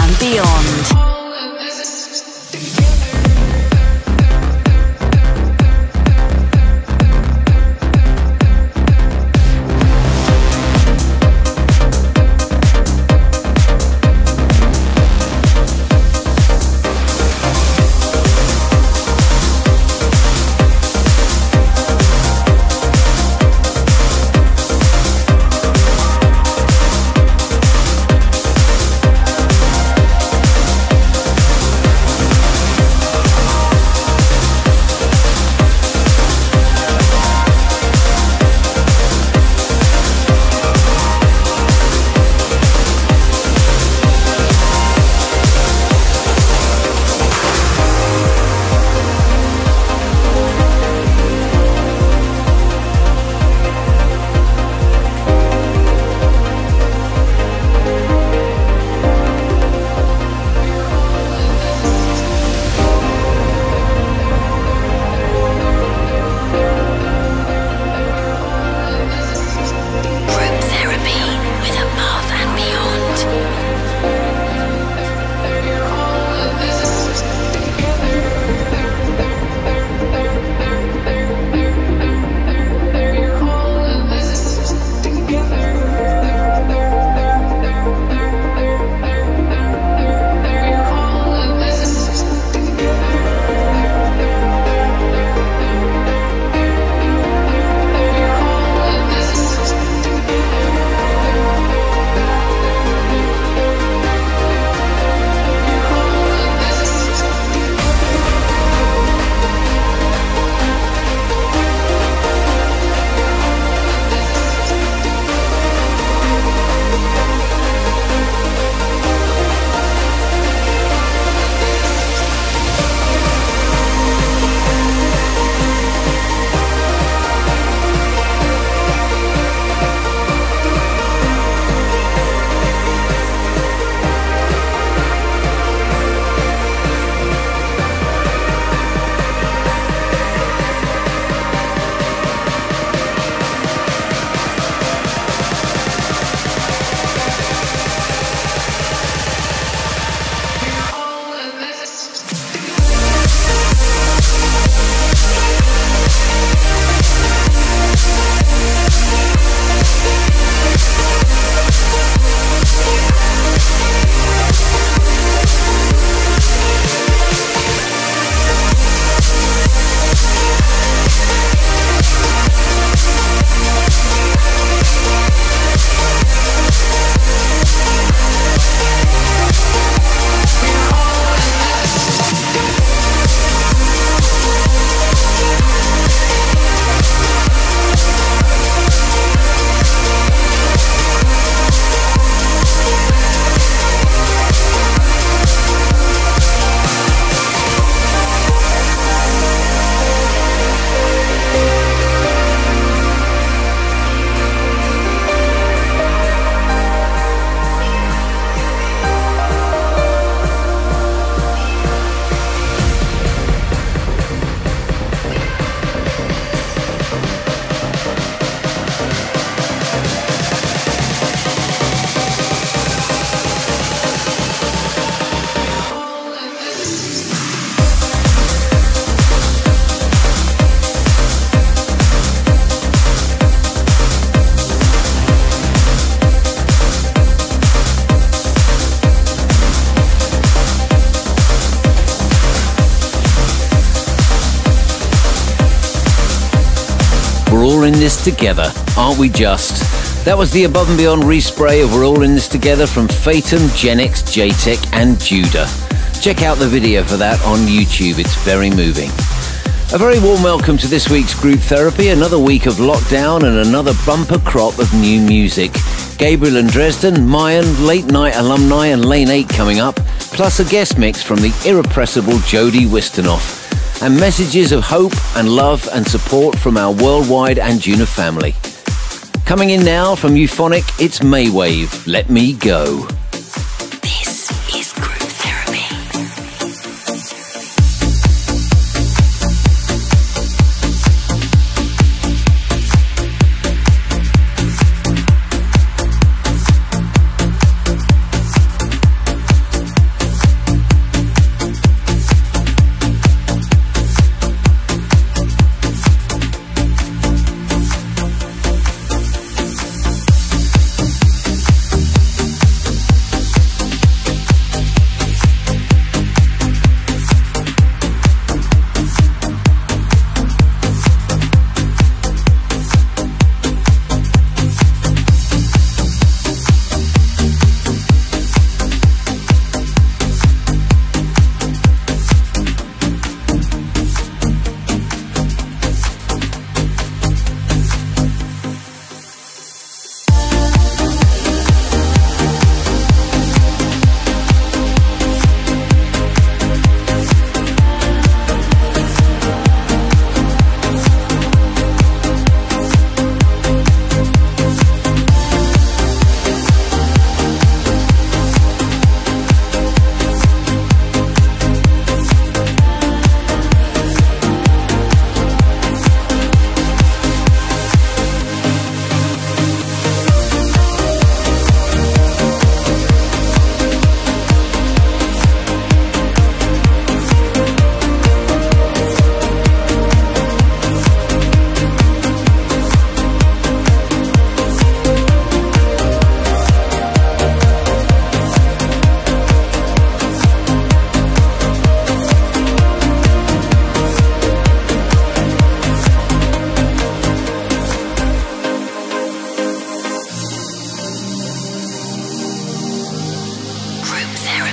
and Beyond. This together, aren't we just? That was the Above and Beyond respray of We're All In This Together from Fatum, Genix, J-Tech and Judah. Check out the video for that on YouTube, it's very moving. A very warm welcome to this week's Group Therapy, another week of lockdown and another bumper crop of new music. Gabriel and Dresden, Myon, Late Night Alumni and Lane 8 coming up, plus a guest mix from the irrepressible Jody Wisternoff. And messages of hope and love and support from our worldwide Anjuna family. Coming in now from Euphonic, it's Maywave, Let Me Go.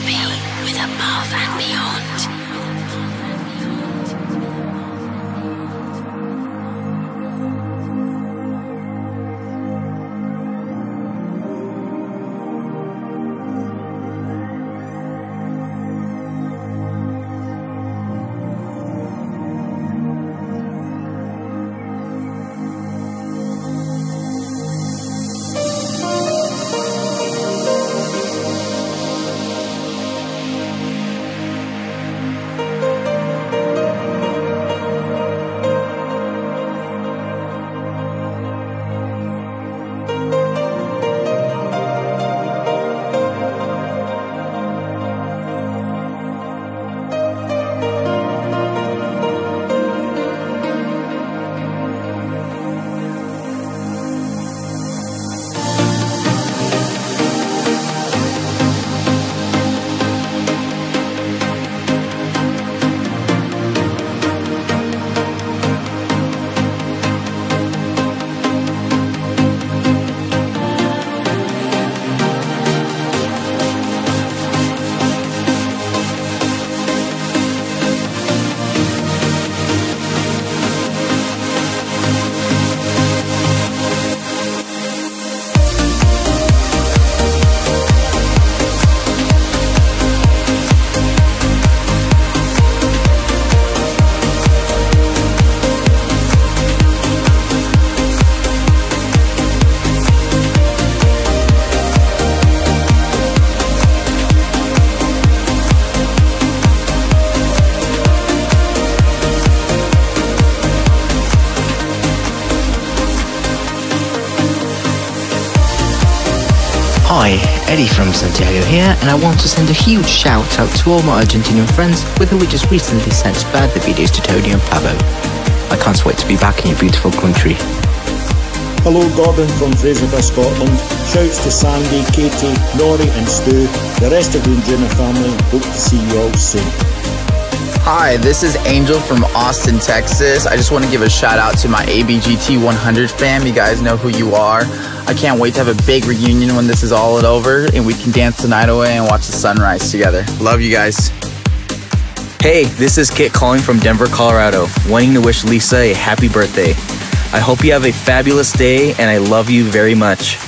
be with Above and Beyond. Eddie from Santiago here, and I want to send a huge shout out to all my Argentinian friends with whom we just recently sent birthday videos to Tony and Pablo. I can't wait to be back in your beautiful country. Hello, Gordon from Fraserburgh, Scotland. Shouts to Sandy, Katie, Nori and Stu, the rest of the Anjuna family. Hope to see you all soon. Hi, this is Angel from Austin, Texas. I just want to give a shout out to my ABGT 100 fam. You guys know who you are. I can't wait to have a big reunion when this is all over and we can dance the night away and watch the sunrise together. Love you guys. Hey, this is Kit calling from Denver, Colorado, wanting to wish Lisa a happy birthday. I hope you have a fabulous day and I love you very much.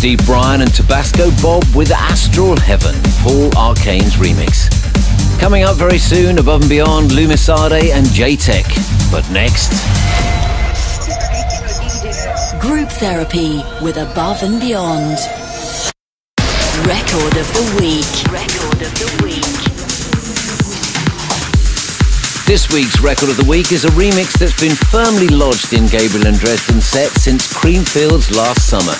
Steve Bryan and Tabasco Bob with Astral Heaven, Paul Arcane's remix. Coming up very soon, Above and Beyond, Lumisade and J-Tech. But next... Group Therapy with Above and Beyond. Record of the Week. Record of the Week. This week's Record of the Week is a remix that's been firmly lodged in Gabriel and Dresden's set since Creamfields last summer.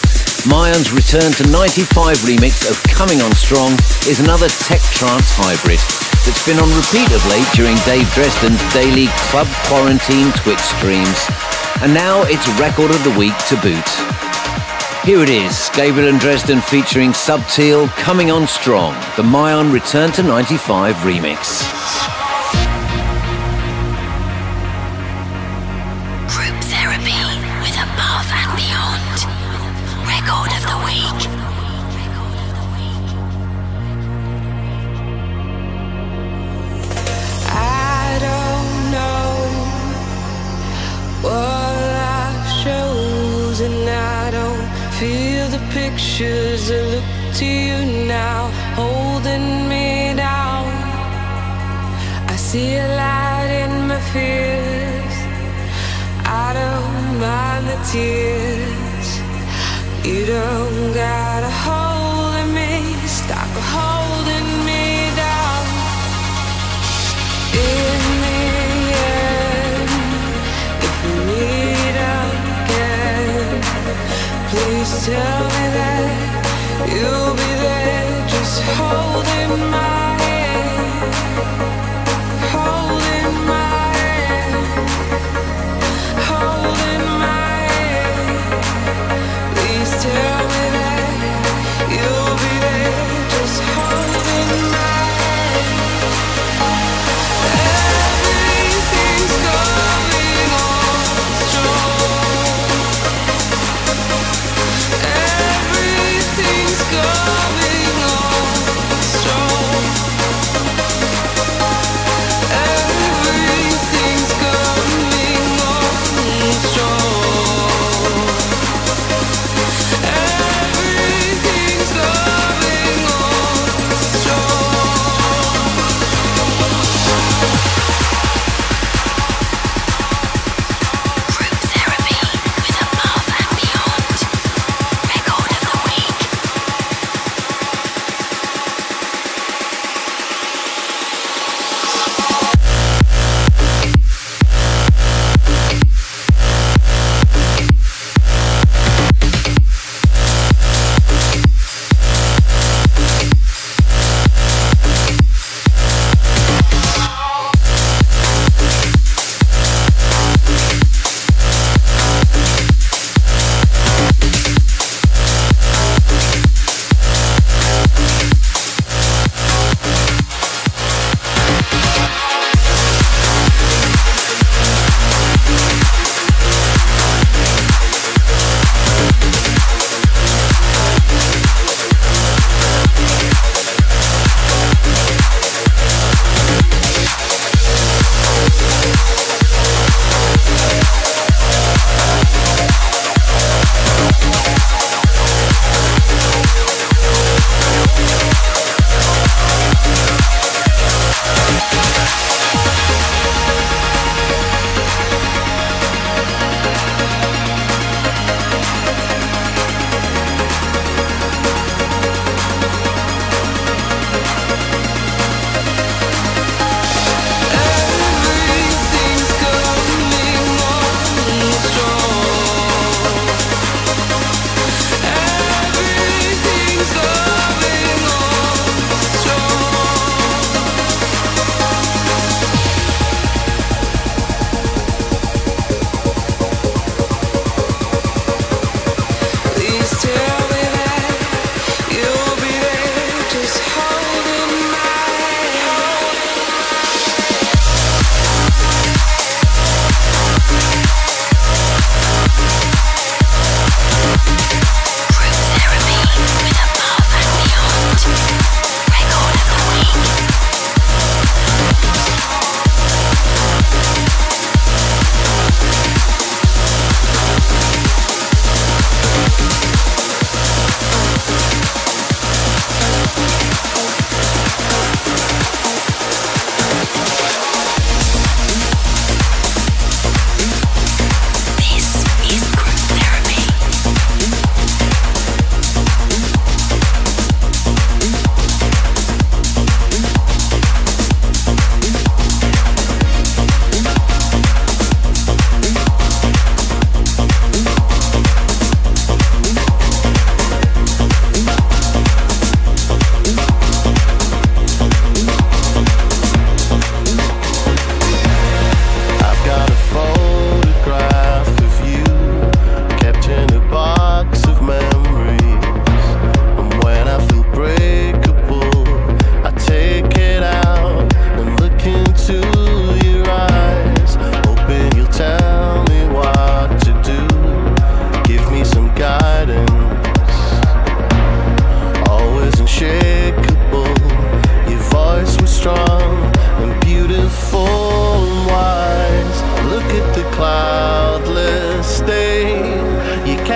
Myon's Return to 95 remix of Coming On Strong is another tech trance hybrid that's been on repeat of late during Dave Dresden's daily Club Quarantine Twitch streams. And now it's Record of the Week to boot. Here it is, Gabriel and Dresden featuring Sub Teal, Coming On Strong, the Myon Return to 95 remix. Pictures, I look to you now, holding me down. I see a light in my fears. I don't mind the tears. You don't got a hold of me. Stop holding me down. In the end, if we meet again, please tell me you'll be there, just holding my hand, holding my hand, holding my hand. Please tell me that you'll be there, just holding my hand. Everything's coming on strong. Go!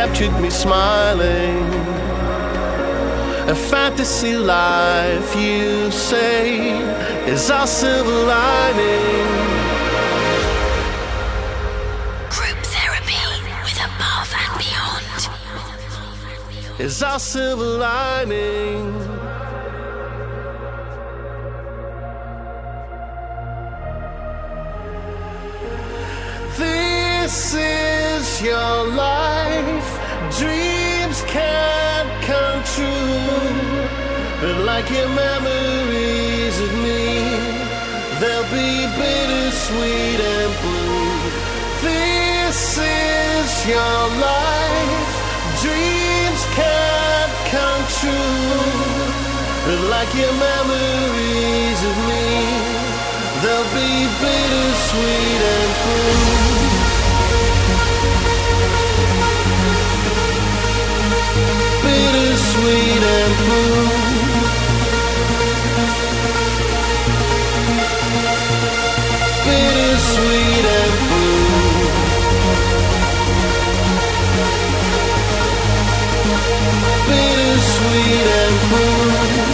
captured me smiling. A fantasy life, you say, is our silver lining. Group therapy with Above and Beyond is our silver lining. This is your life, dreams can't come true, but like your memories of me, they'll be bittersweet and blue. This is your life, dreams can't come true, but like your memories of me, they'll be bittersweet and blue. Bittersweet and blue. Bittersweet and blue. Bittersweet and blue.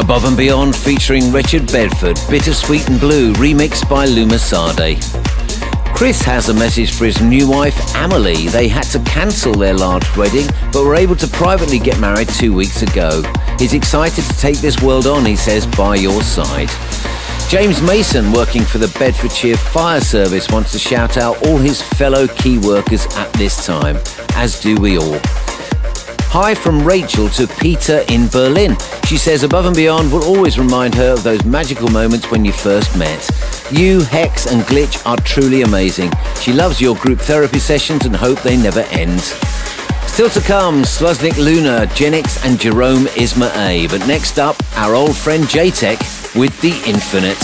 Above and Beyond featuring Richard Bedford, Bittersweet and Blue, remixed by Lumisade. Chris has a message for his new wife, Amelie. They had to cancel their large wedding, but were able to privately get married 2 weeks ago. He's excited to take this world on, he says, by your side. James Mason, working for the Bedfordshire Fire Service, wants to shout out all his fellow key workers at this time, as do we all. Hi from Rachel to Peter in Berlin. She says Above and Beyond will always remind her of those magical moments when you first met. You, Hex and Glitch are truly amazing. She loves your group therapy sessions and hope they never end. Still to come, Slusnik Luna, Genix and Jerome Isma-Ae. But next up, our old friend J-Tech with The Infinite.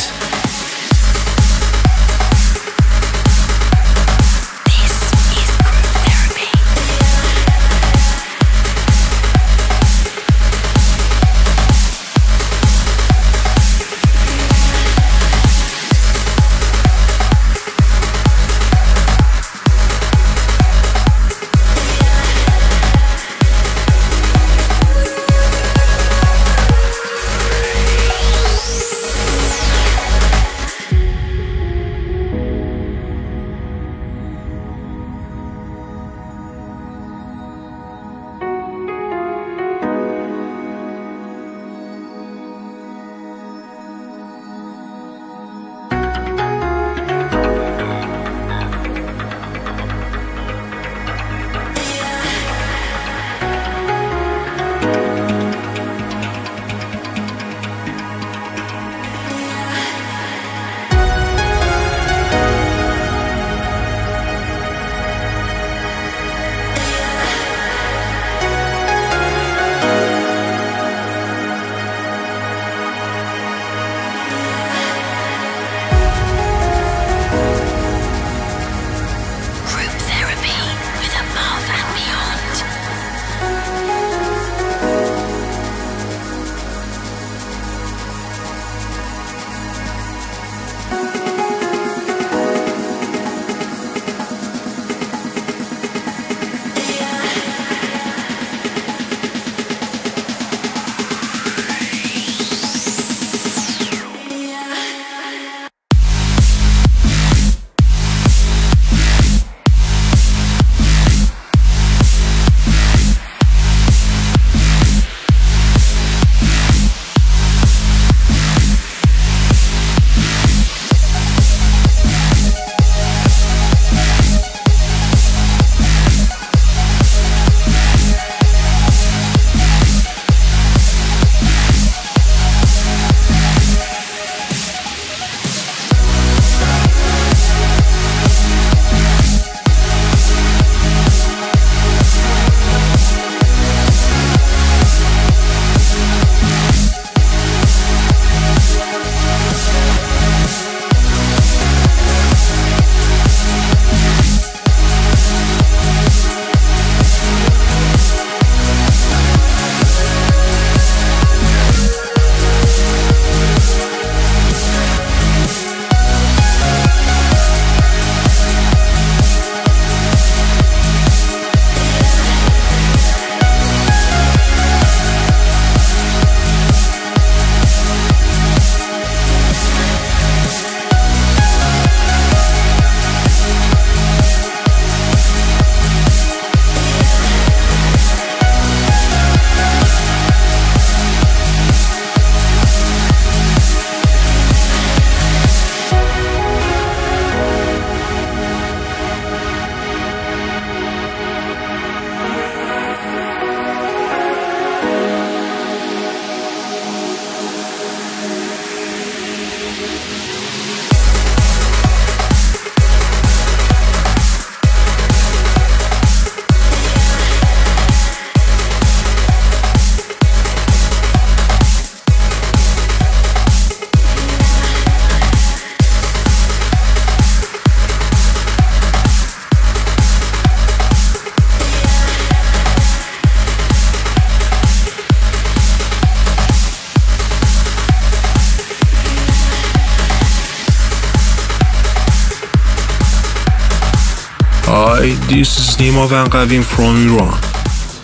by this is Nima Van Qavim from Iran.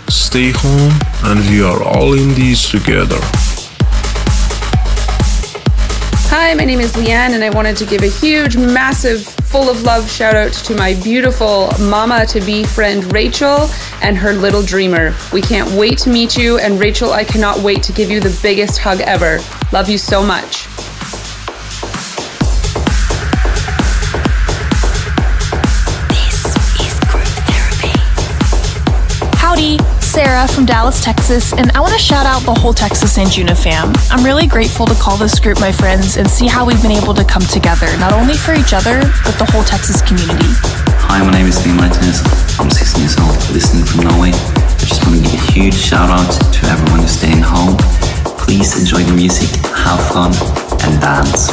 Stay home and we are all in this together. Hi, my name is Leanne and I wanted to give a huge, massive, full of love shout out to my beautiful mama-to-be friend Rachel and her little dreamer. We can't wait to meet you, and Rachel, I cannot wait to give you the biggest hug ever. Love you so much. Sarah from Dallas, Texas, and I want to shout out the whole Texas Anjuna fam. I'm really grateful to call this group my friends and see how we've been able to come together, not only for each other, but the whole Texas community. Hi, my name is Liam Lightness. I'm 16 years old, listening from Norway. I just want to give a huge shout out to everyone who's staying home. Please enjoy the music, have fun, and dance.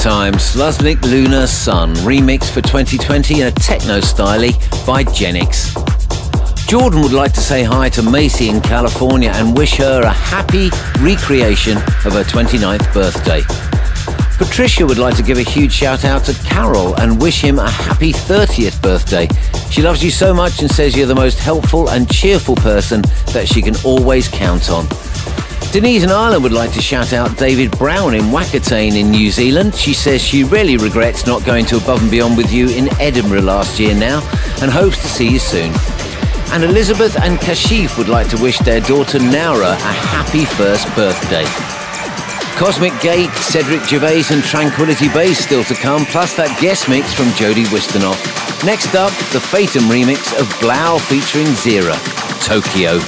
Time, Slusnik Luna Sun, remix for 2020 in a techno style by Genix. Jordan would like to say hi to Macy in California and wish her a happy recreation of her 29th birthday. Patricia would like to give a huge shout out to Carol and wish him a happy 30th birthday. She loves you so much and says you're the most helpful and cheerful person that she can always count on. Denise in Ireland would like to shout out David Brown in Wakatane in New Zealand. She says she really regrets not going to Above and Beyond with you in Edinburgh last year now and hopes to see you soon. And Elizabeth and Kashif would like to wish their daughter Naura a happy first birthday. Cosmic Gate, Cedric Gervais and Tranquility Base still to come, plus that guest mix from Jody Wisternoff. Next up, the Fatum remix of 3LAU featuring Xira, Tokyo.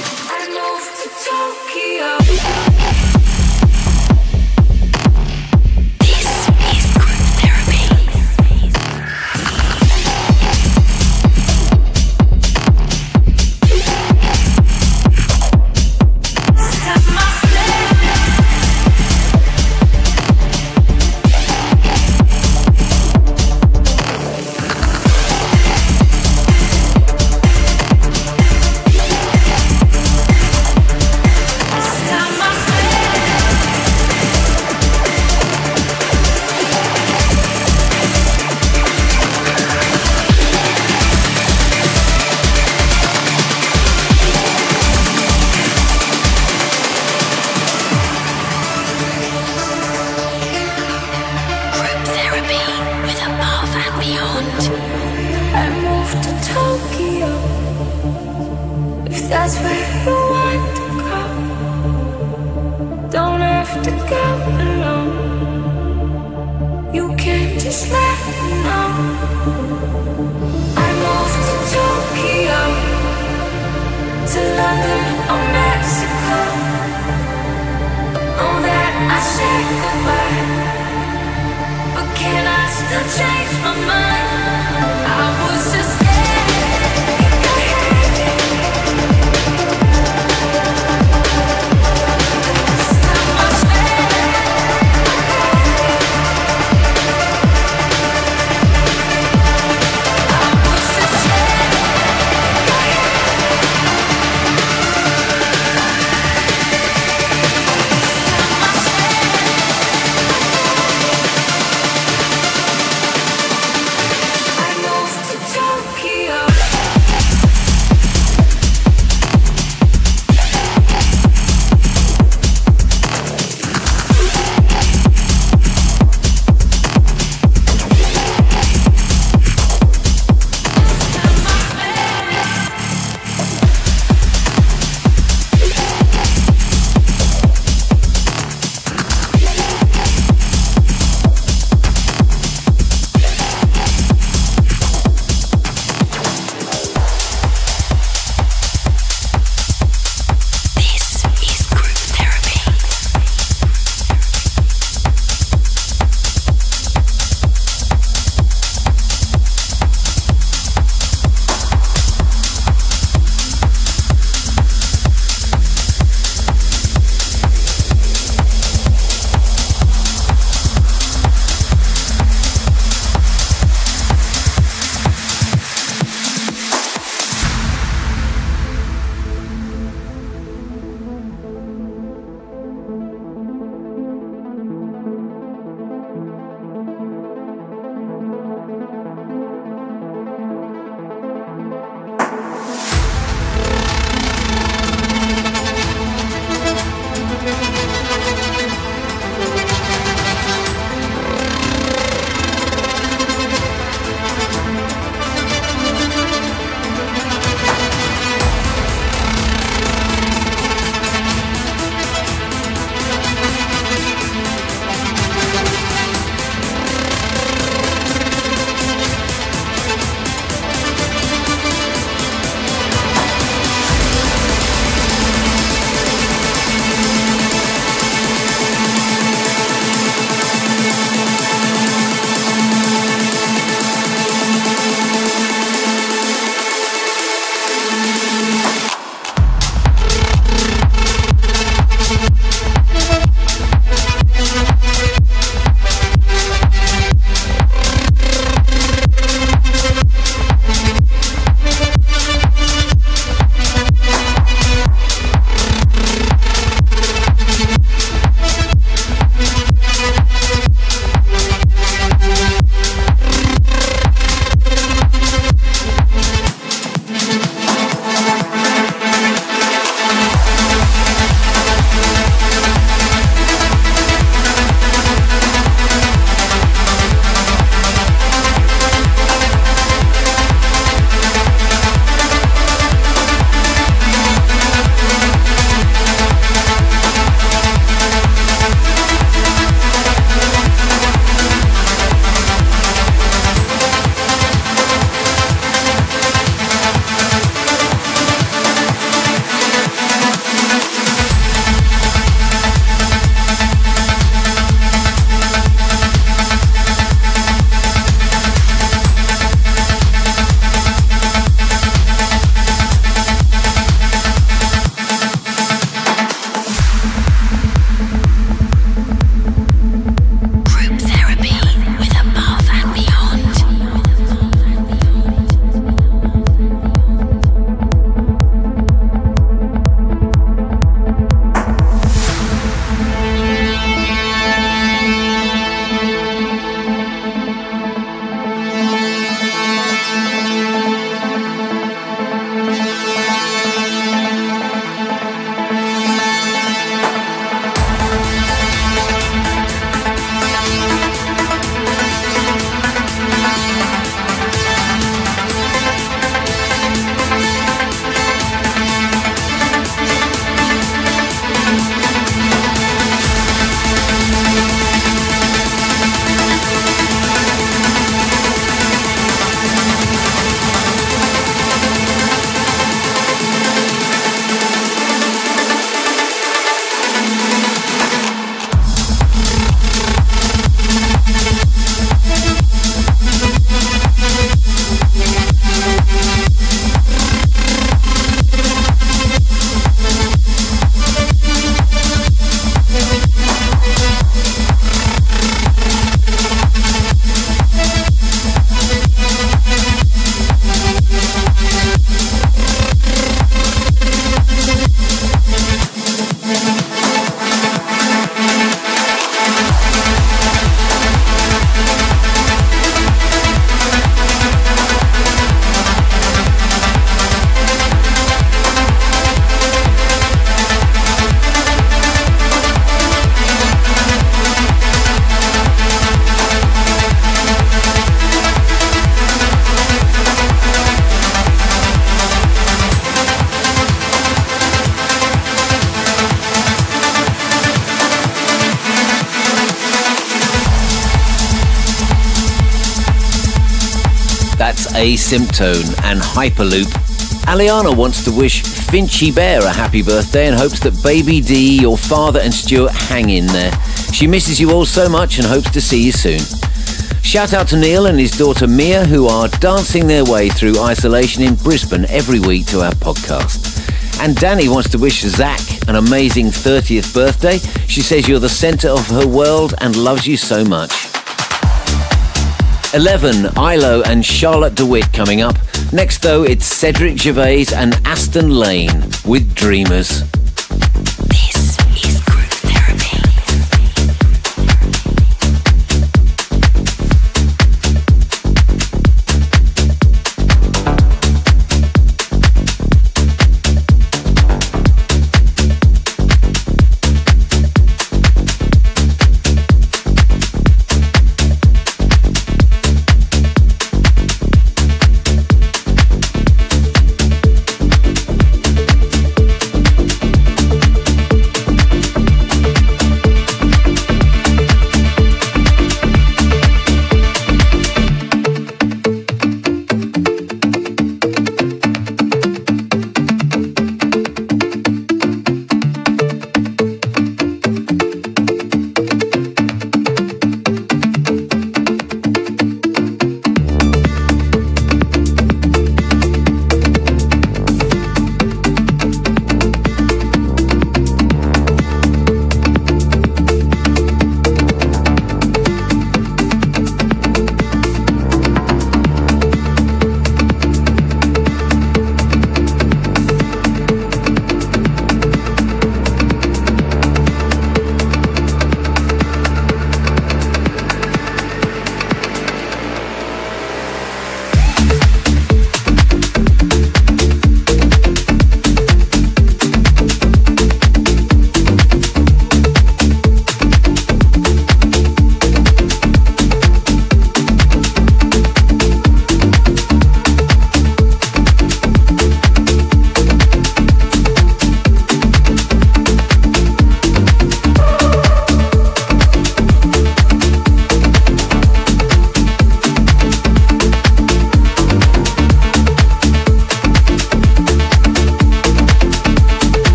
want you, I move to Tokyo. If that's where you want to go, don't have to go alone. You can just let me know. I move to Tokyo, to London or Mexico. Know that I said goodbye, but can I still change my mind? I was just scared you could have it. This time I swear I got it. I was just scared you could have it. This time I swear I got it. Asymptone and Hyperloop. Aliana wants to wish Finchy Bear a happy birthday and hopes that Baby D, your father and Stuart hang in there. She misses you all so much and hopes to see you soon. Shout out to Neil and his daughter Mia, who are dancing their way through isolation in Brisbane every week to our podcast. And Danny wants to wish Zach an amazing 30th birthday. She says you're the centre of her world and loves you so much. 11, ILO and Charlotte de Witte coming up. Next, though, it's Cedric Gervais and Aston Lane with Dreamers.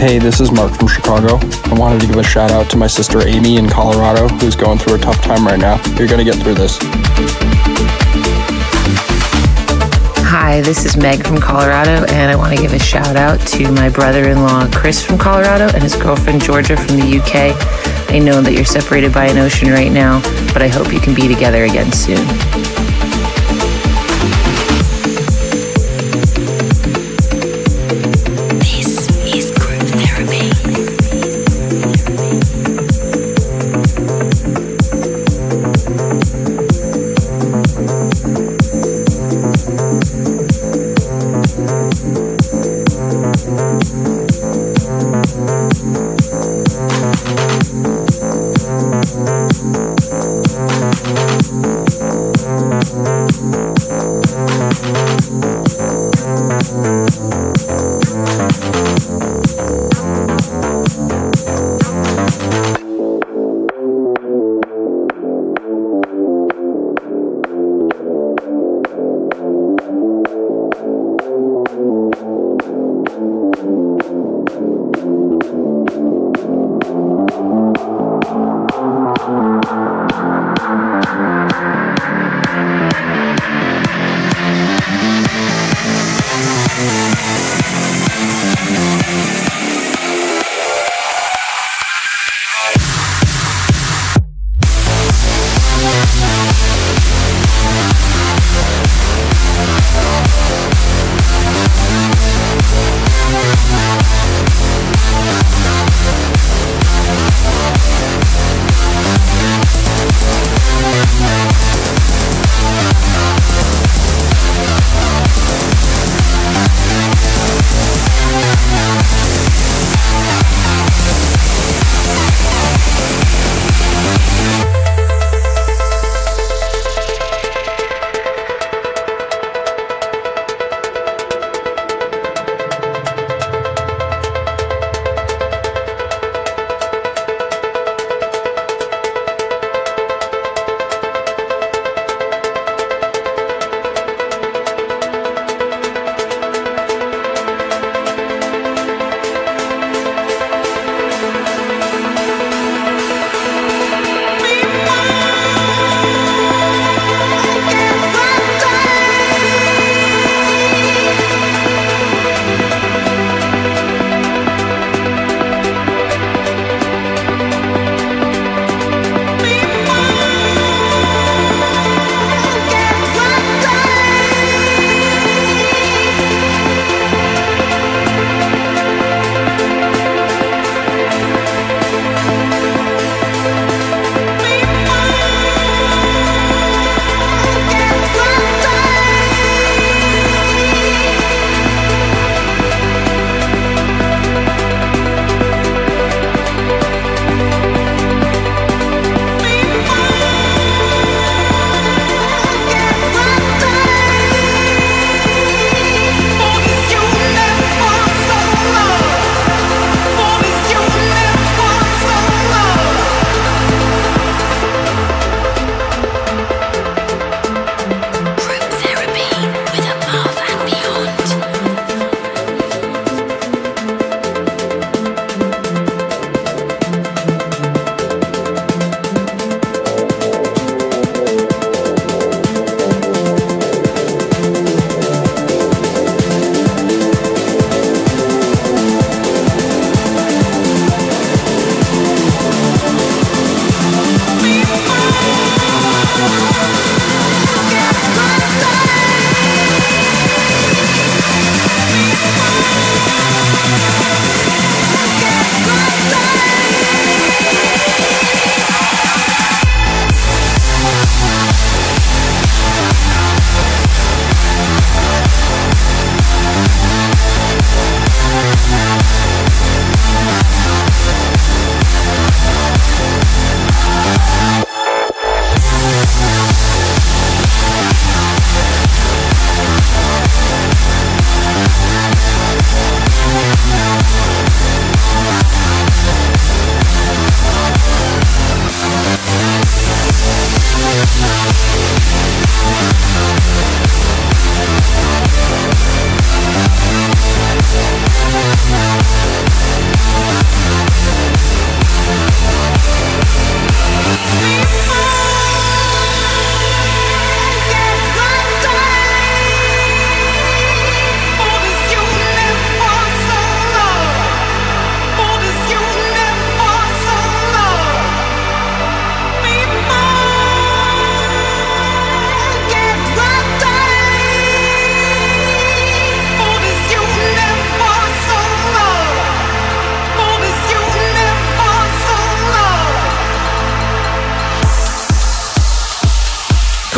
Hey, this is Mark from Chicago. I wanted to give a shout out to my sister Amy in Colorado, who's going through a tough time right now. You're going to get through this. Hi, this is Meg from Colorado, and I want to give a shout out to my brother-in-law Chris from Colorado and his girlfriend Georgia from the UK. I know that you're separated by an ocean right now, but I hope you can be together again soon.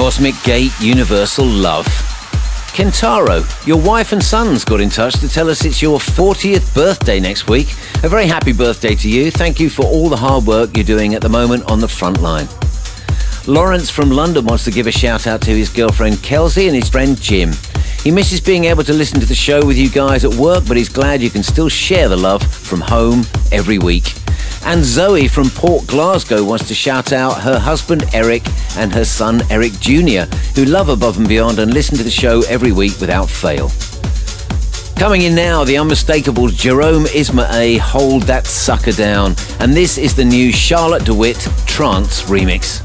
Cosmic Gate, Universal Love. Kentaro, your wife and sons got in touch to tell us it's your 40th birthday next week. A very happy birthday to you. Thank you for all the hard work you're doing at the moment on the front line. Lawrence from London wants to give a shout out to his girlfriend Kelsey and his friend Jim. He misses being able to listen to the show with you guys at work, but he's glad you can still share the love from home every week. And Zoe from Port Glasgow wants to shout out her husband Eric and her son Eric Jr., who love Above and Beyond and listen to the show every week without fail. Coming in now, the unmistakable Jerome Isma-Ae, Hold That Sucker Down. And this is the new Charlotte de Witte Trance remix.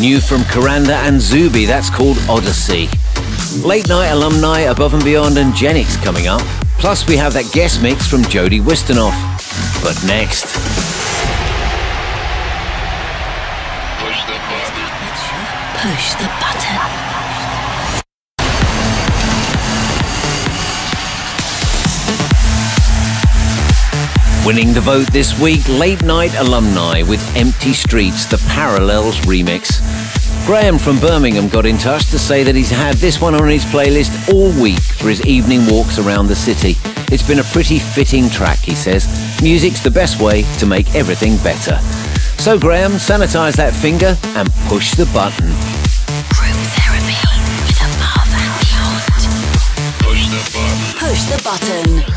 New from Karanda and Zuubi, that's called Odyssey. Late Night Alumni, Above and Beyond and Genix coming up. Plus we have that guest mix from Jody Wisternoff. But next... Push the button. Winning the vote this week, Late Night Alumni with Empty Streets, the Parallels remix. Graham from Birmingham got in touch to say that he's had this one on his playlist all week for his evening walks around the city. It's been a pretty fitting track, he says. Music's the best way to make everything better. So Graham, sanitize that finger and push the button. Group therapy with Above and Beyond. Push the button. Push the button.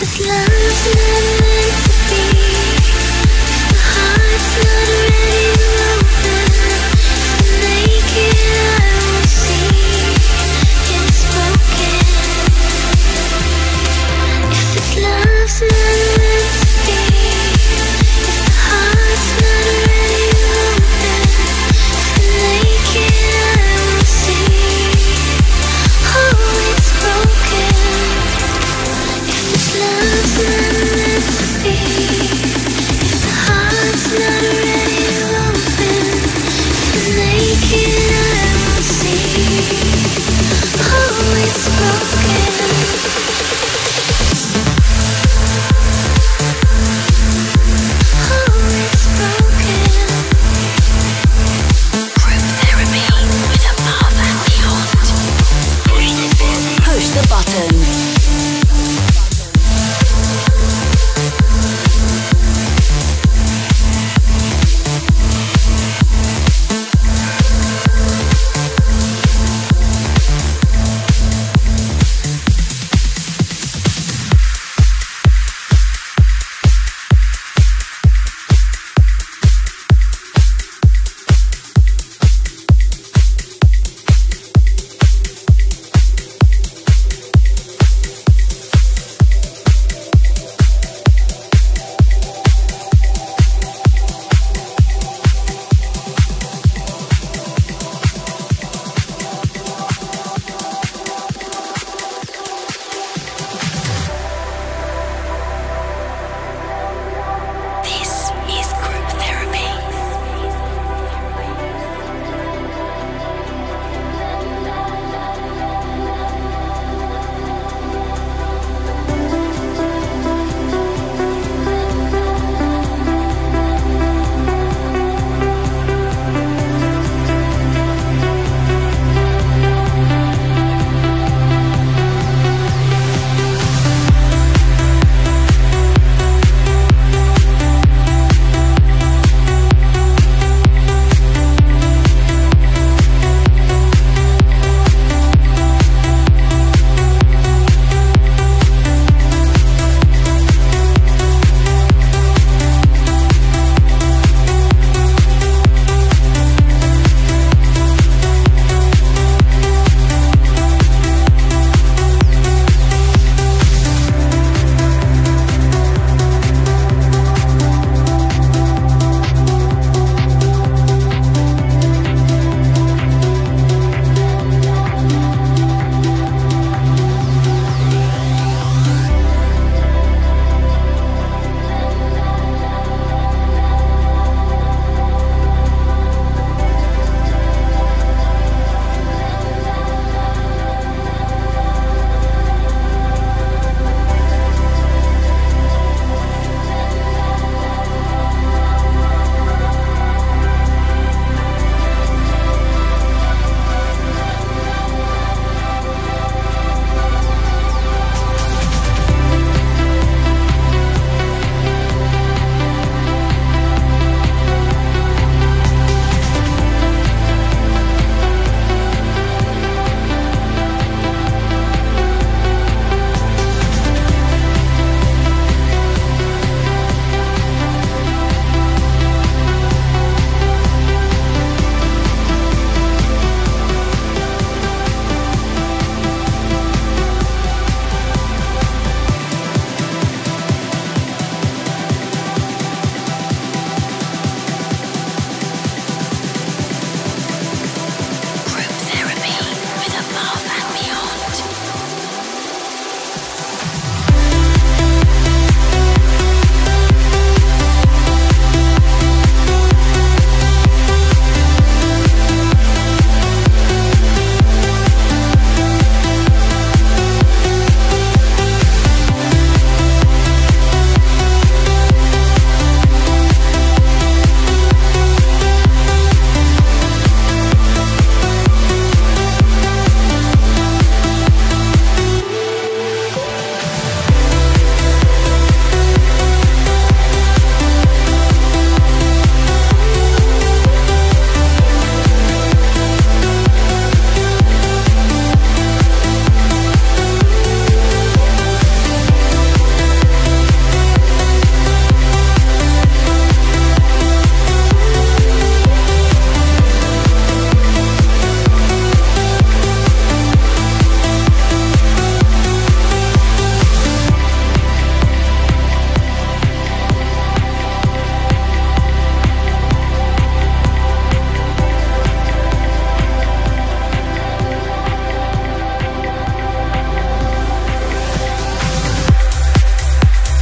This love's not meant to be. The heart's not ready to open. Naked I will see it's broken. If this love's not meant to be, if the heart's not ready to open, naked I will see. Oh, it's broken. Love's not meant to be. If the heart's not ready to open, then naked I will see. Oh, it's broken.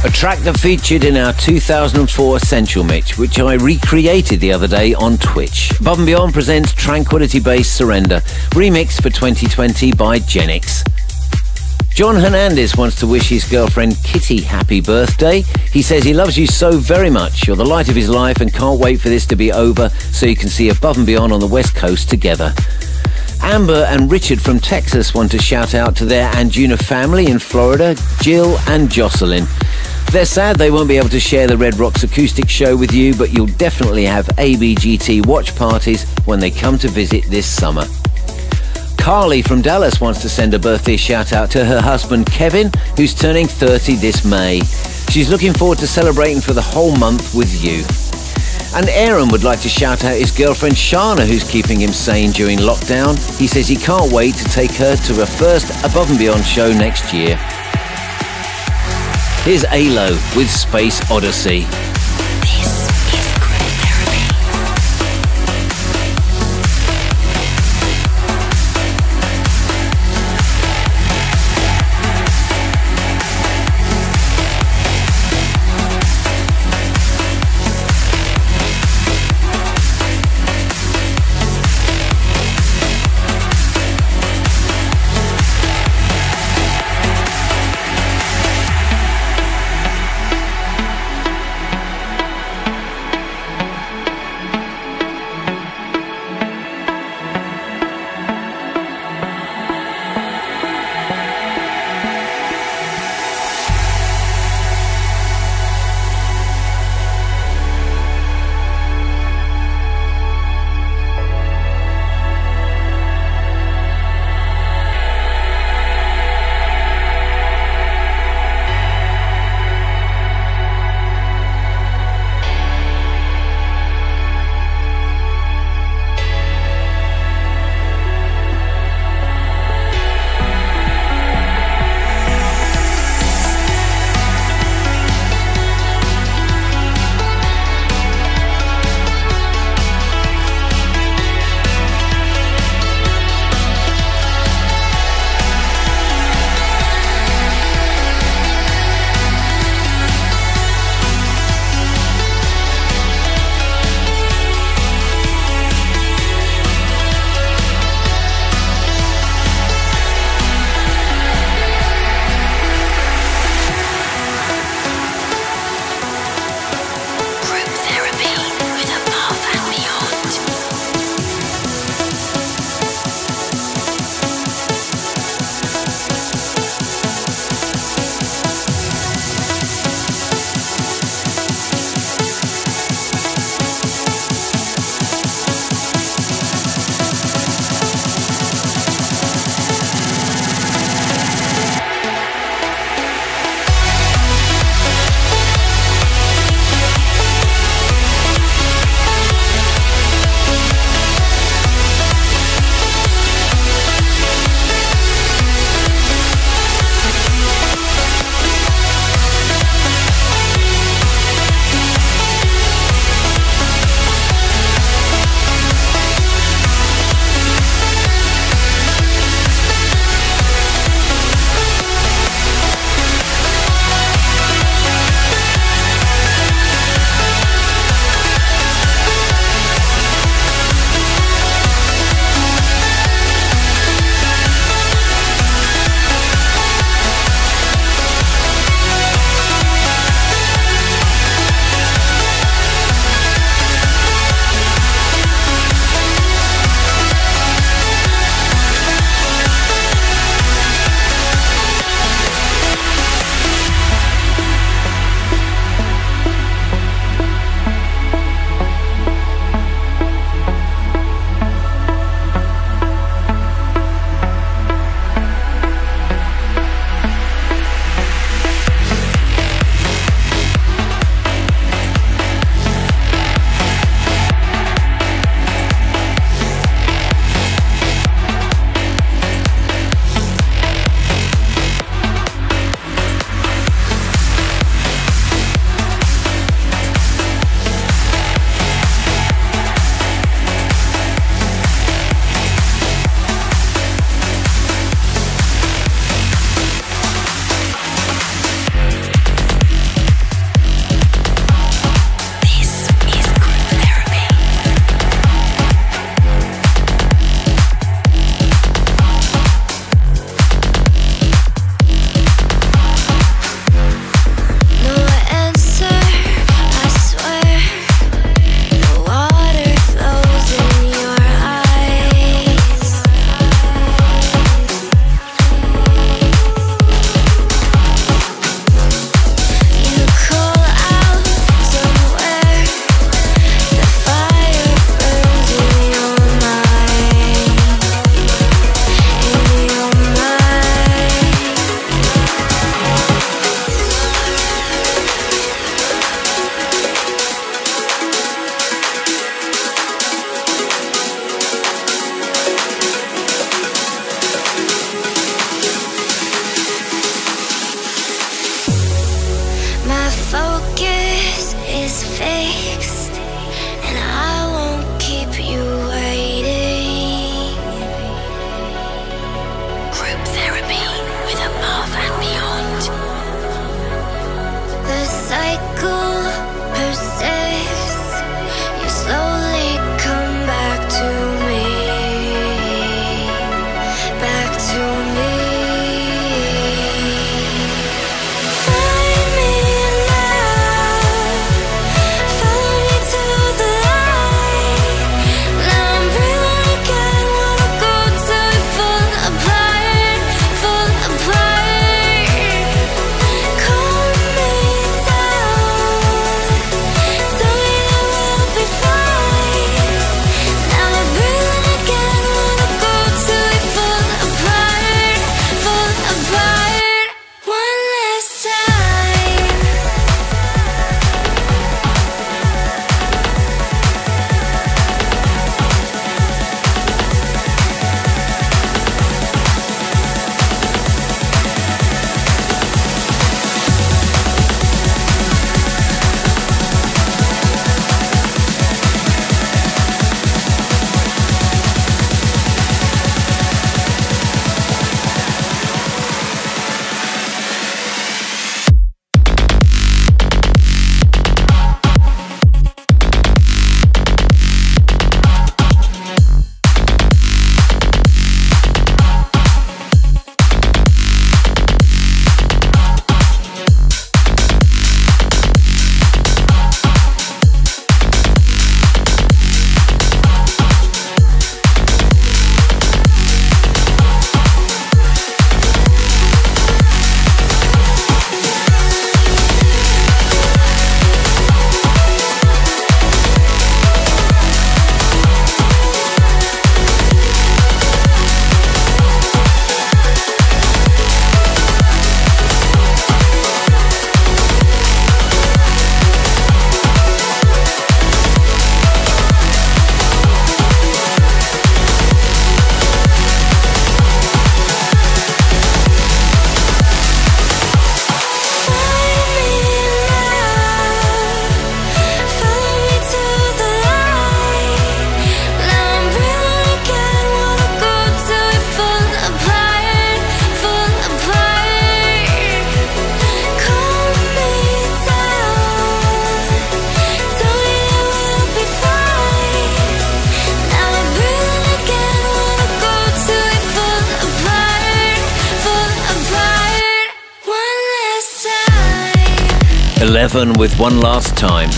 a track that featured in our 2004 Essential Mix, which I recreated the other day on Twitch. Above and Beyond presents Tranquility Base Surrender, remixed for 2020 by Genix. John Hernandez wants to wish his girlfriend Kitty happy birthday. He says he loves you so very much. You're the light of his life and can't wait for this to be over so you can see Above and Beyond on the West Coast together. Amber and Richard from Texas want to shout out to their Anjuna family in Florida, Jill and Jocelyn. They're sad they won't be able to share the Red Rocks acoustic show with you, but you'll definitely have ABGT watch parties when they come to visit this summer. Carly from Dallas wants to send a birthday shout out to her husband Kevin, who's turning 30 this May. She's looking forward to celebrating for the whole month with you. And Aaron would like to shout out his girlfriend Shana, who's keeping him sane during lockdown. He says he can't wait to take her to her first Above and Beyond show next year. Here's 3LAU with Space Odyssey. focus is fixed, and I won't keep you waiting. Group therapy with Above and Beyond. The cycle persists. You slowly come back to me. Back to me. With one last time.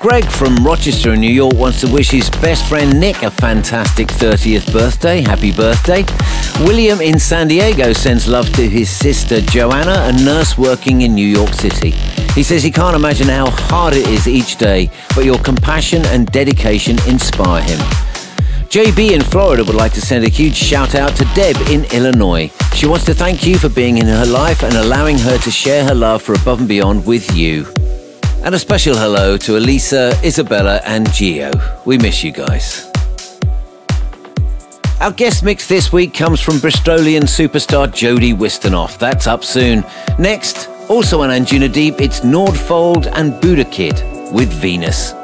Greg from Rochester in New York wants to wish his best friend Nick a fantastic 30th birthday. Happy birthday. William in San Diego sends love to his sister Joanna, a nurse working in New York City. He says he can't imagine how hard it is each day, but your compassion and dedication inspire him. JB in Florida would like to send a huge shout out to Deb in Illinois. She wants to thank you for being in her life and allowing her to share her love for Above and Beyond with you. And a special hello to Elisa, Isabella and Gio. We miss you guys. Our guest mix this week comes from Bristolian superstar Jody Wisternoff. That's up soon. Next, also on Anjunadeep, it's Nordfold and Buddha Kid with Venus.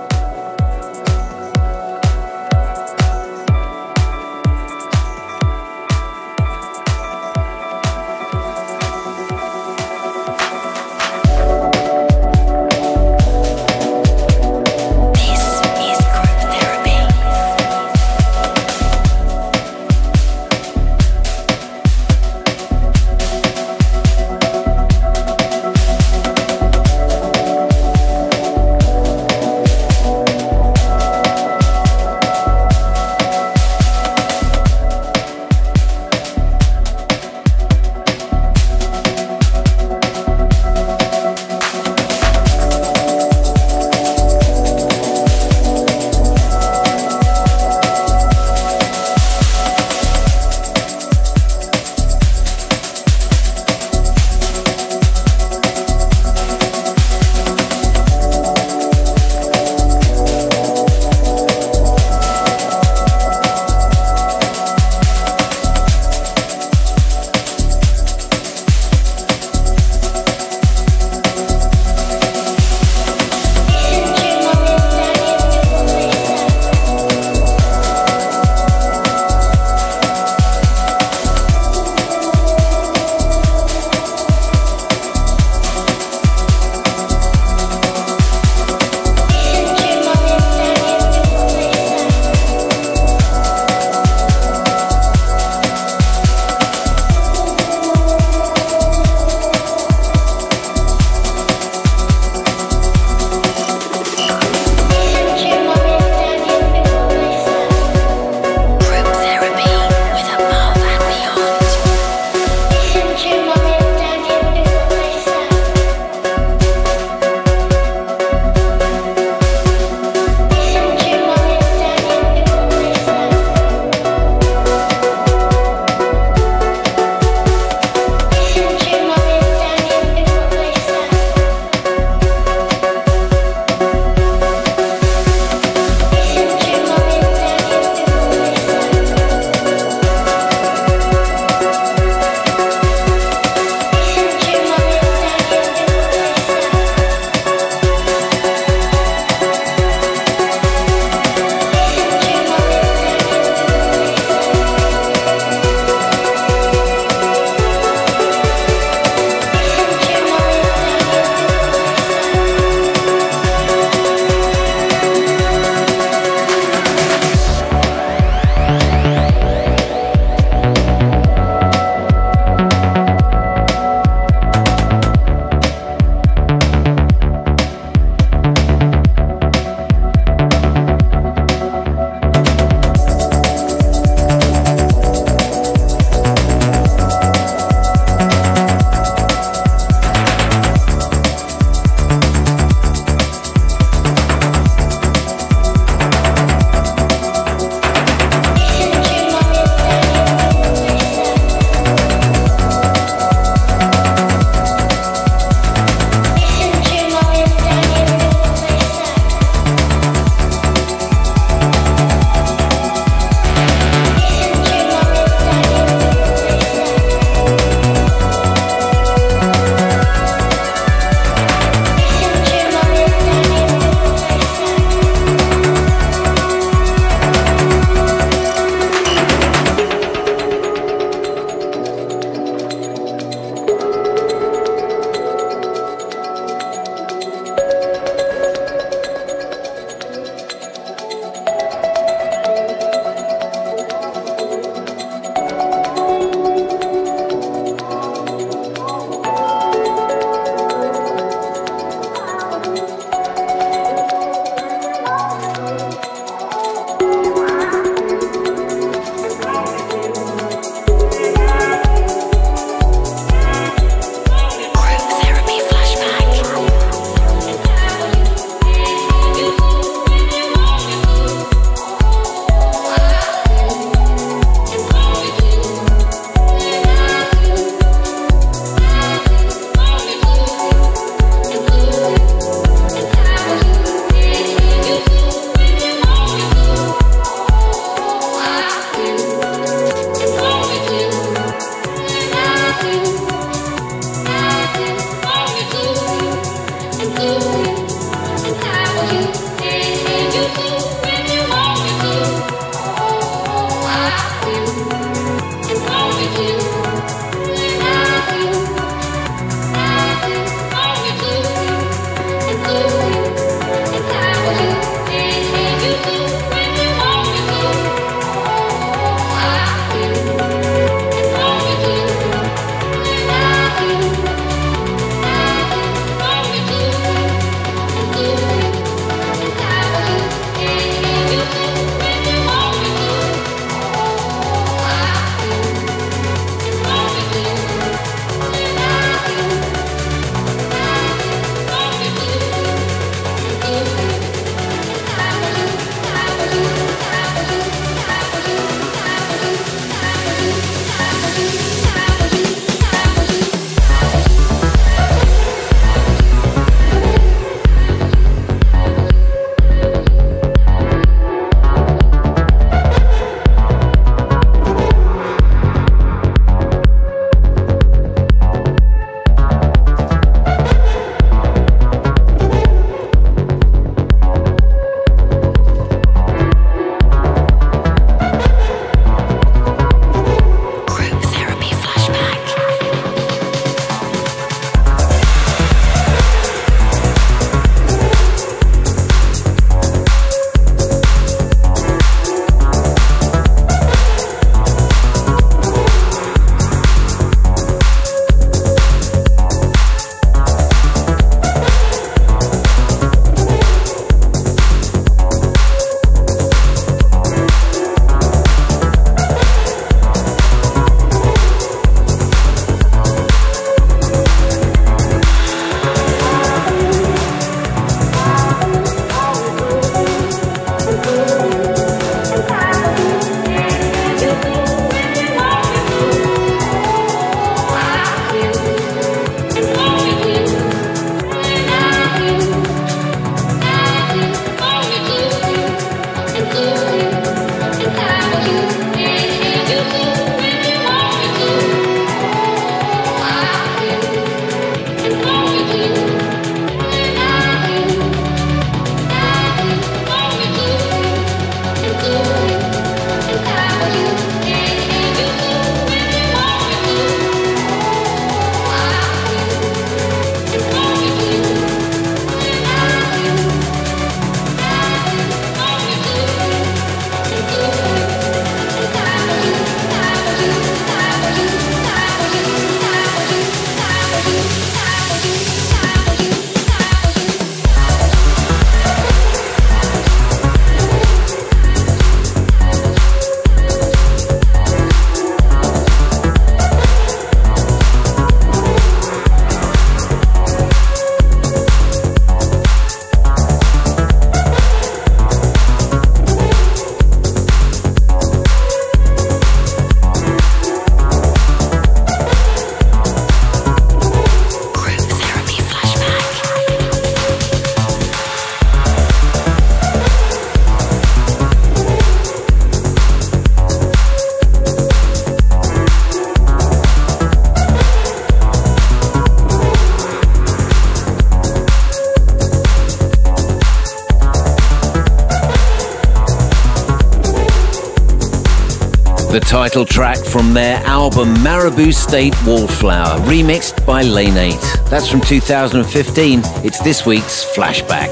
the title track from their album Marabou State Wallflower, remixed by Lane 8. That's from 2015. It's this week's Flashback.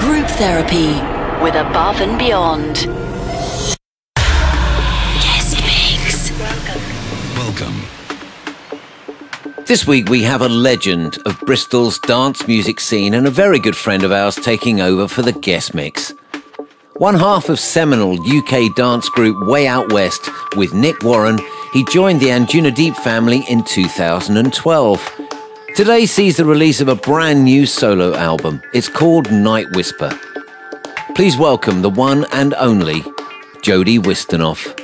Group therapy with Above and Beyond. This week we have a legend of Bristol's dance music scene and a very good friend of ours taking over for the guest mix. One half of seminal UK dance group Way Out West with Nick Warren, he joined the Anjunadeep family in 2012. Today sees the release of a brand new solo album. It's called Night Whisper. Please welcome the one and only Jody Wisternoff.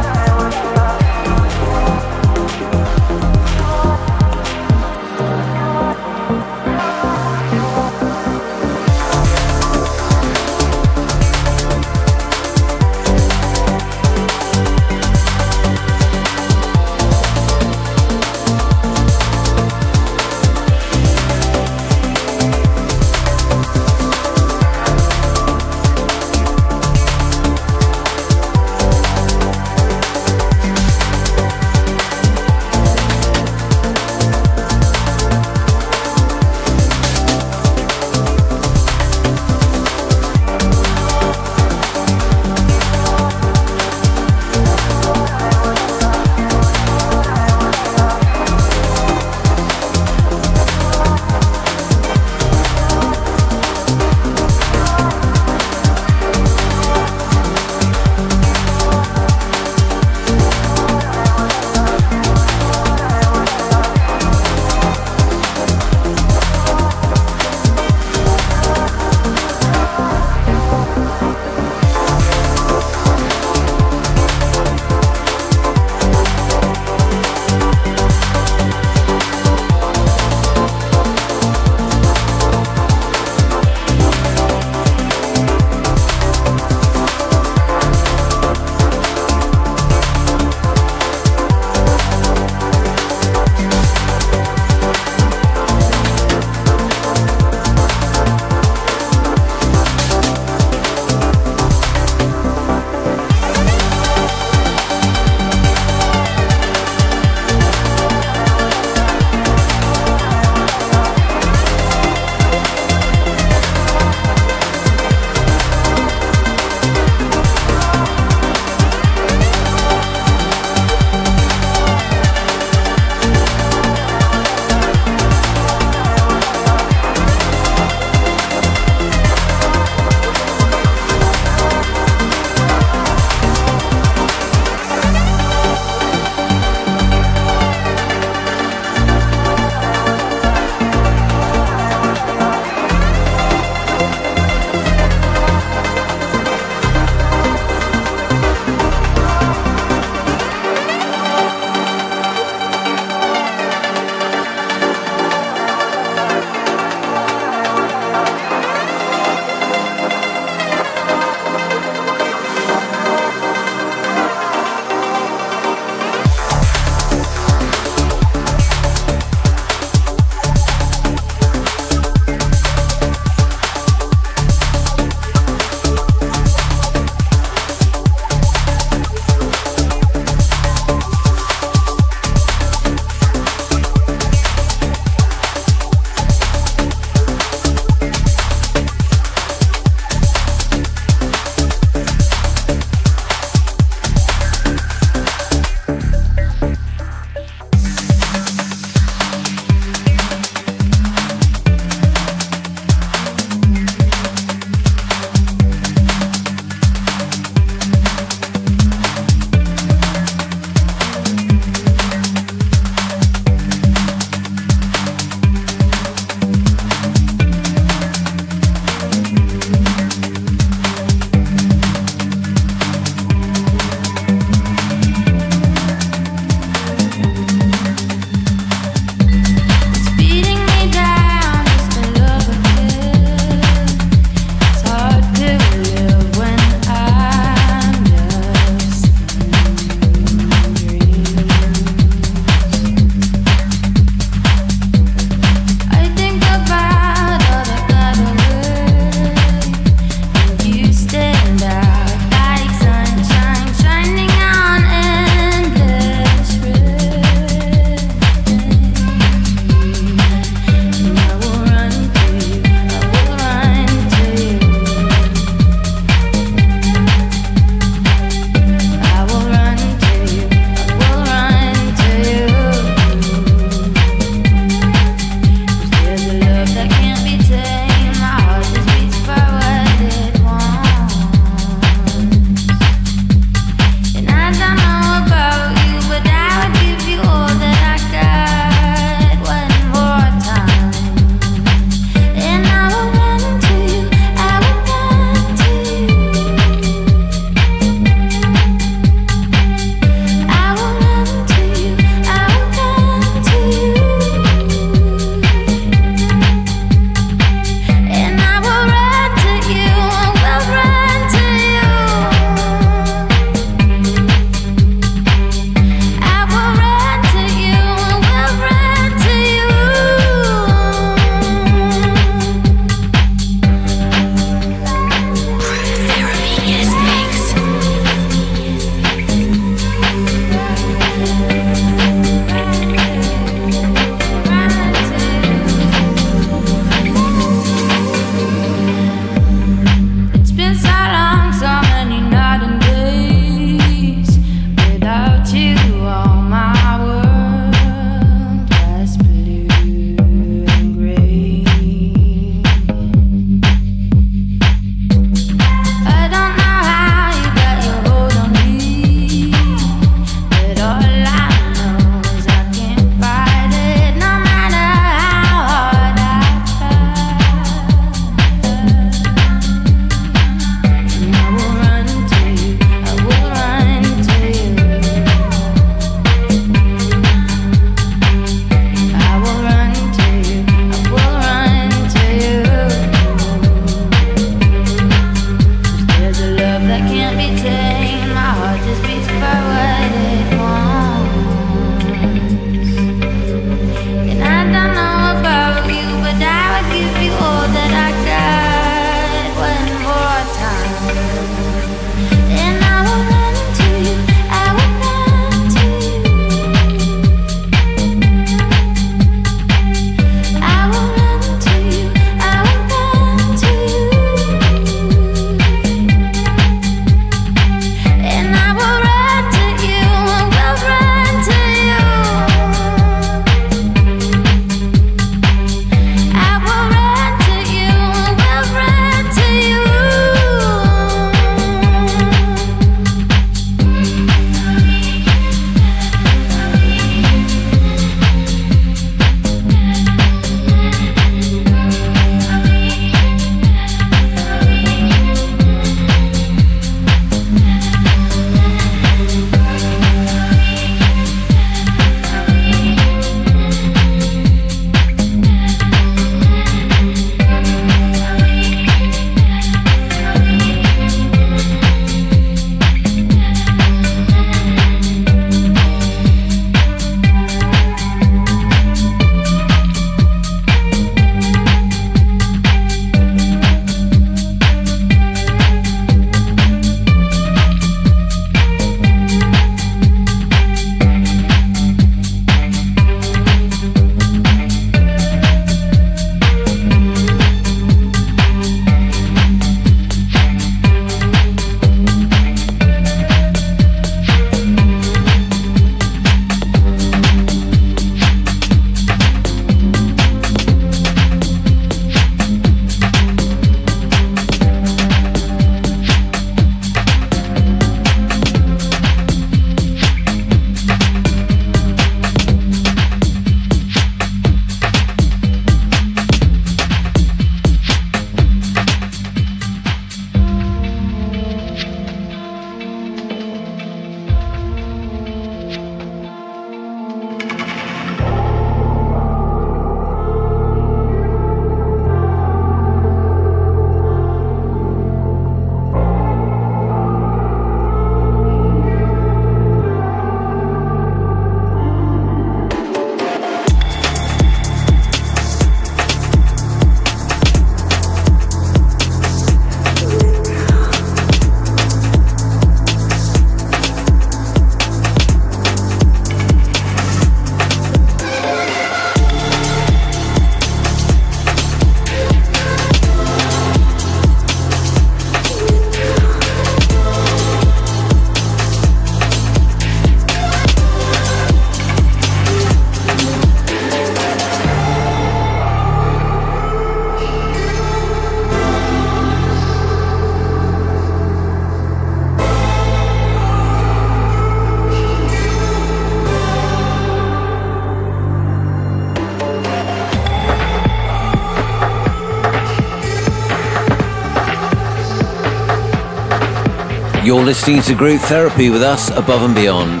You're listening to Group Therapy with us, Above and Beyond.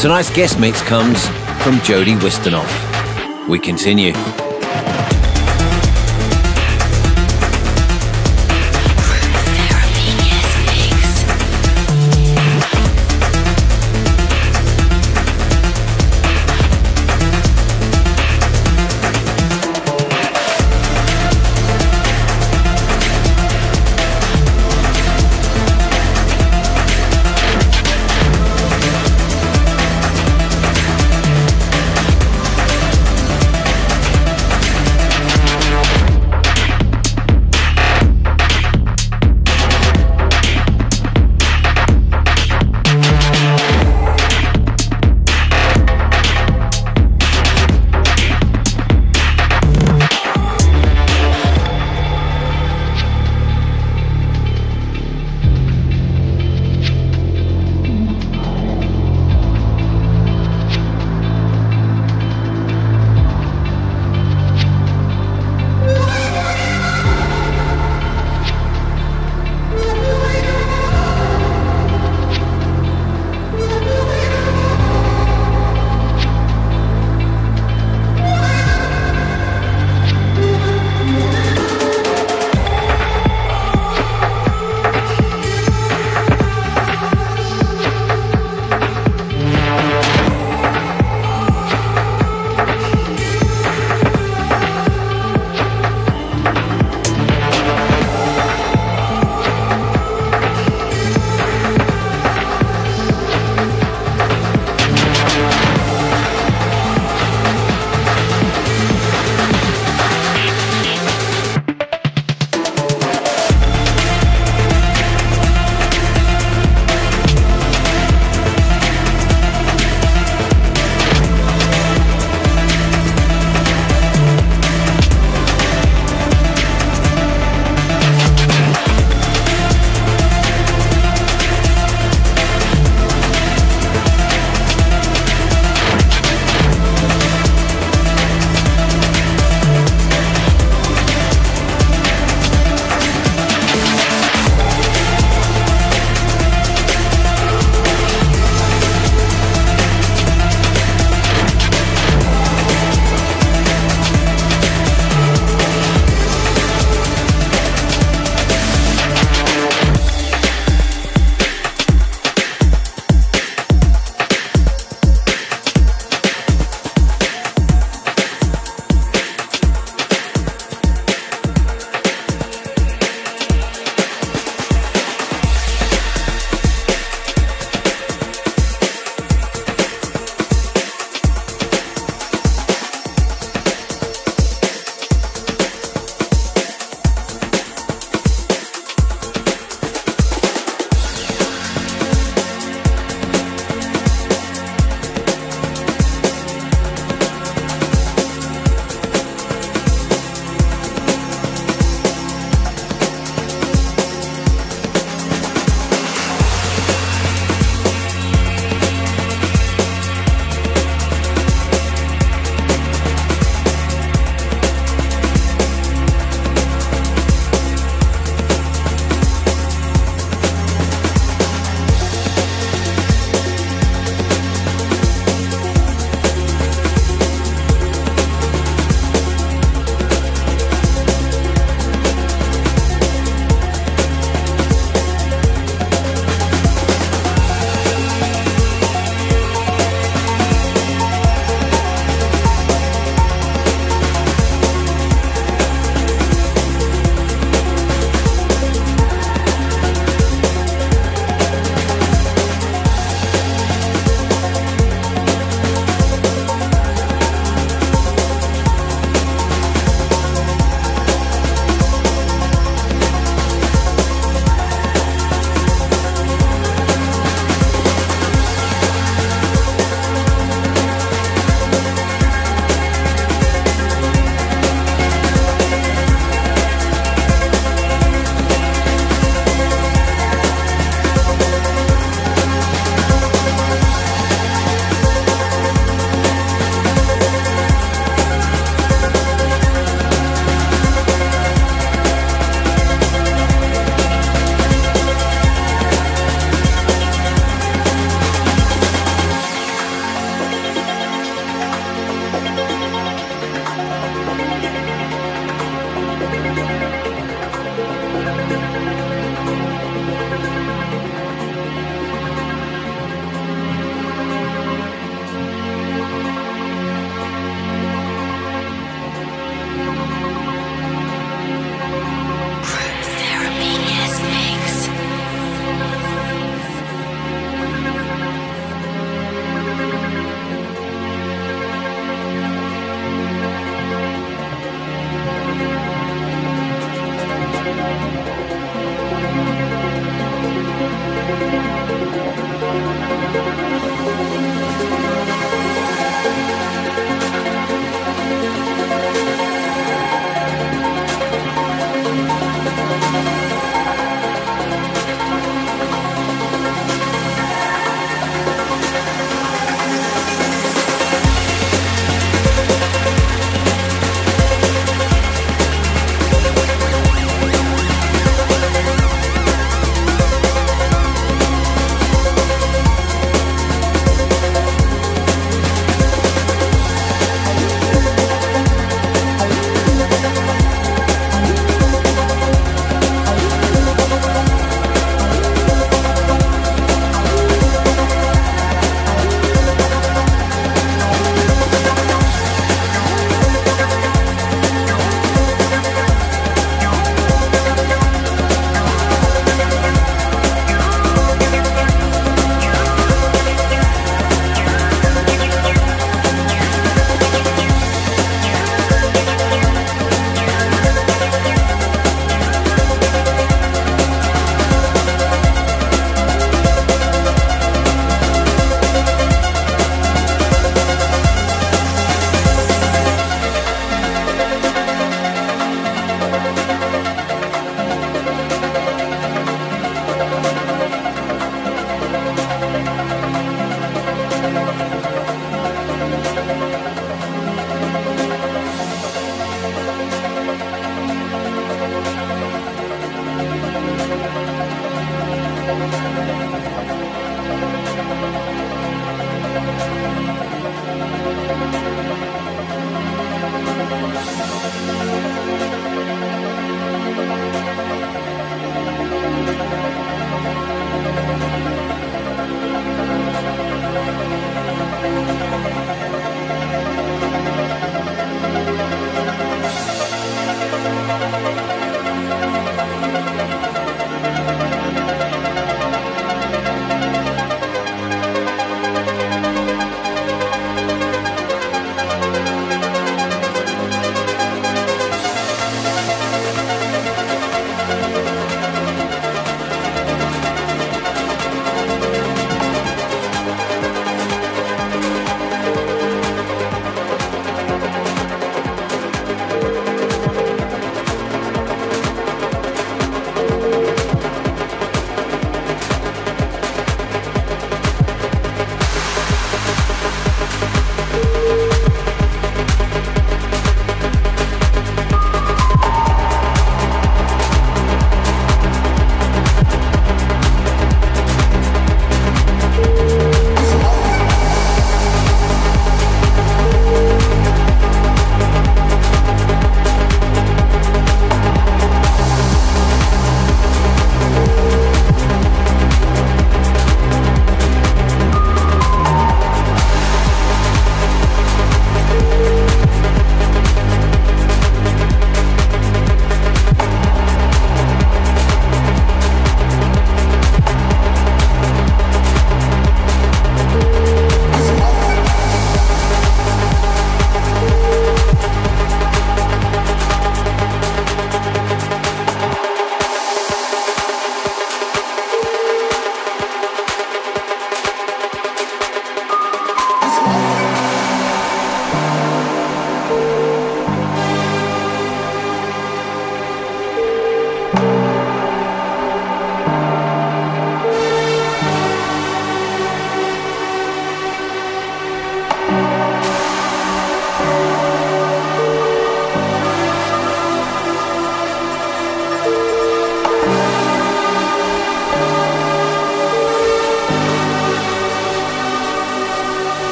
Tonight's guest mix comes from Jody Wisternoff. We continue.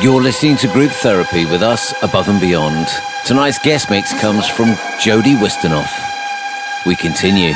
You're listening to Group Therapy with us, Above and Beyond. Tonight's guest mix comes from Jody Wisternoff. We continue.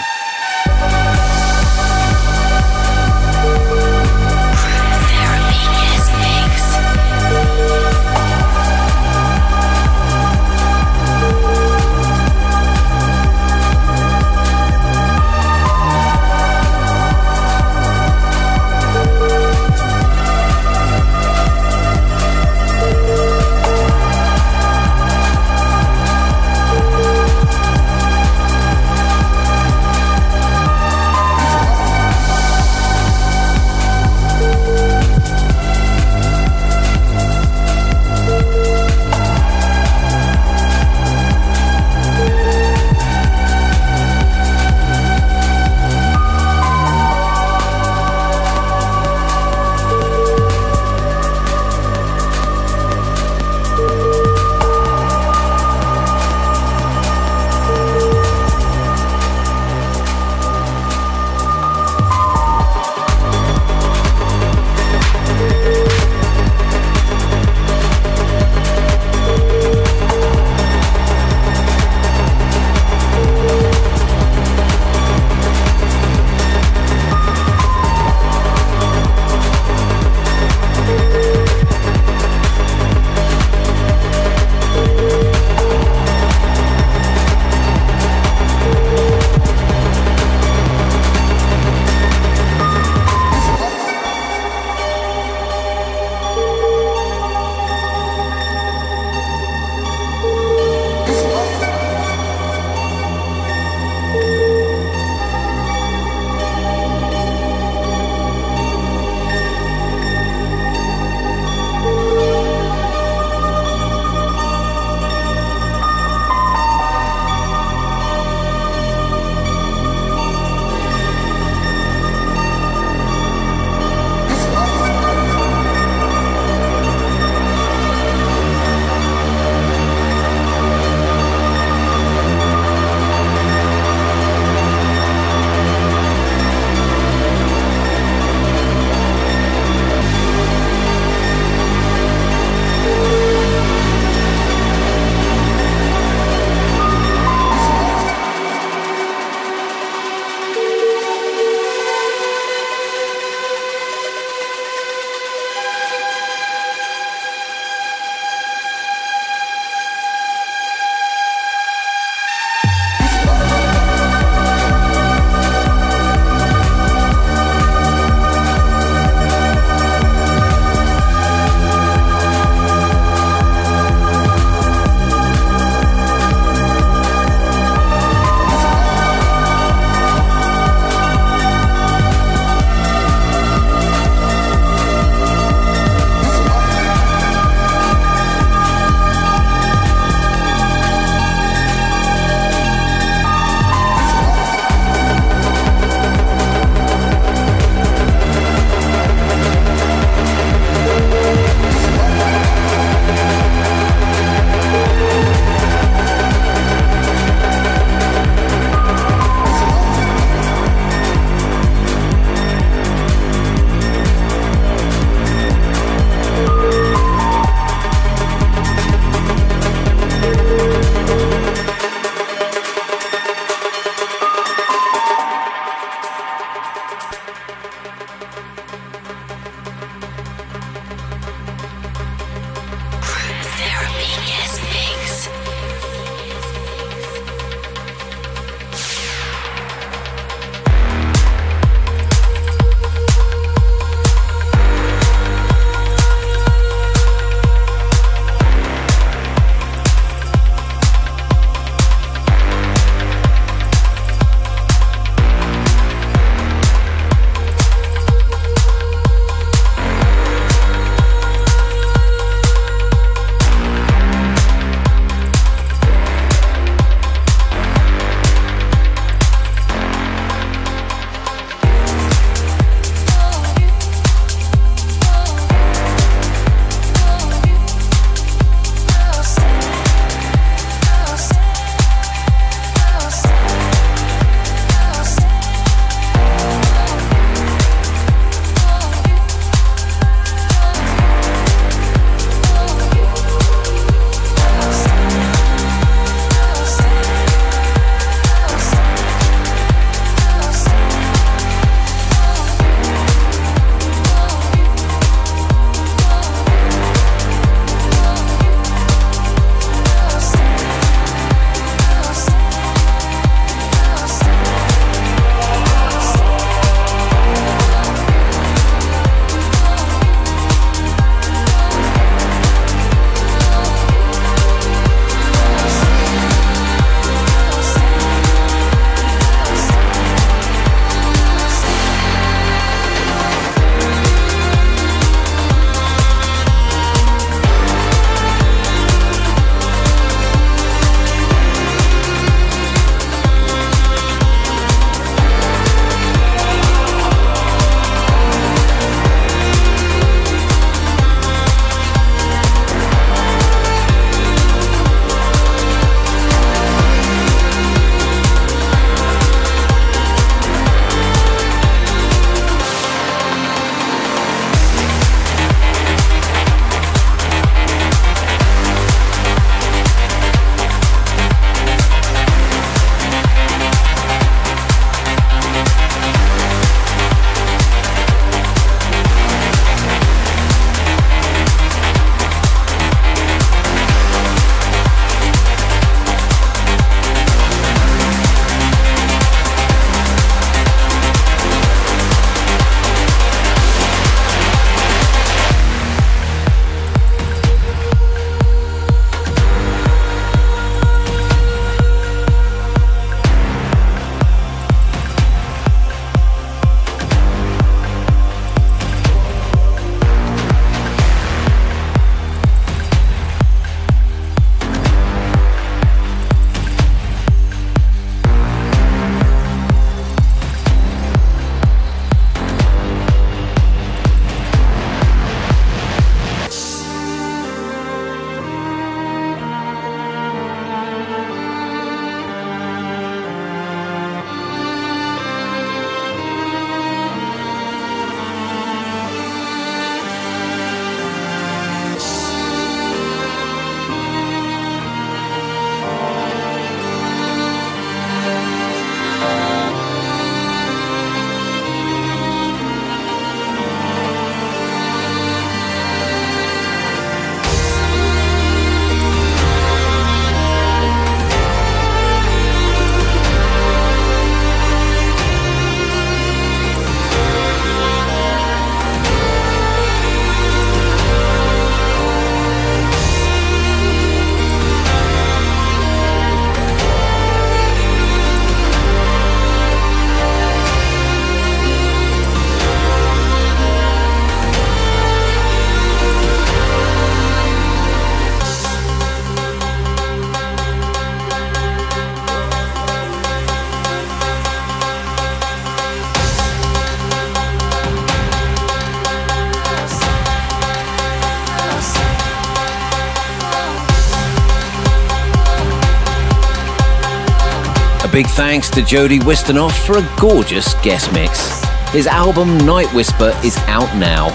big thanks to Jody Wisternoff for a gorgeous guest mix. His album Night Whisper is out now.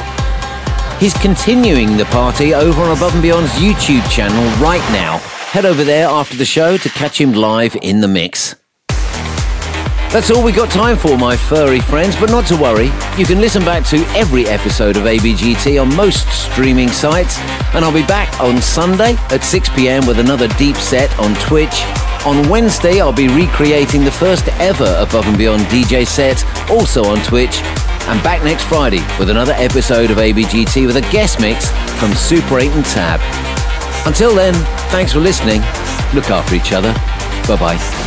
He's continuing the party over on Above and Beyond's YouTube channel right now. Head over there after the show to catch him live in the mix. That's all we got time for, my furry friends, but not to worry. You can listen back to every episode of ABGT on most streaming sites, and I'll be back on Sunday at 6 p.m. with another deep set on Twitch. On Wednesday, I'll be recreating the first ever Above and Beyond DJ set, also on Twitch. And back next Friday with another episode of ABGT with a guest mix from Super 8 and Tab. Until then, thanks for listening. Look after each other. Bye-bye.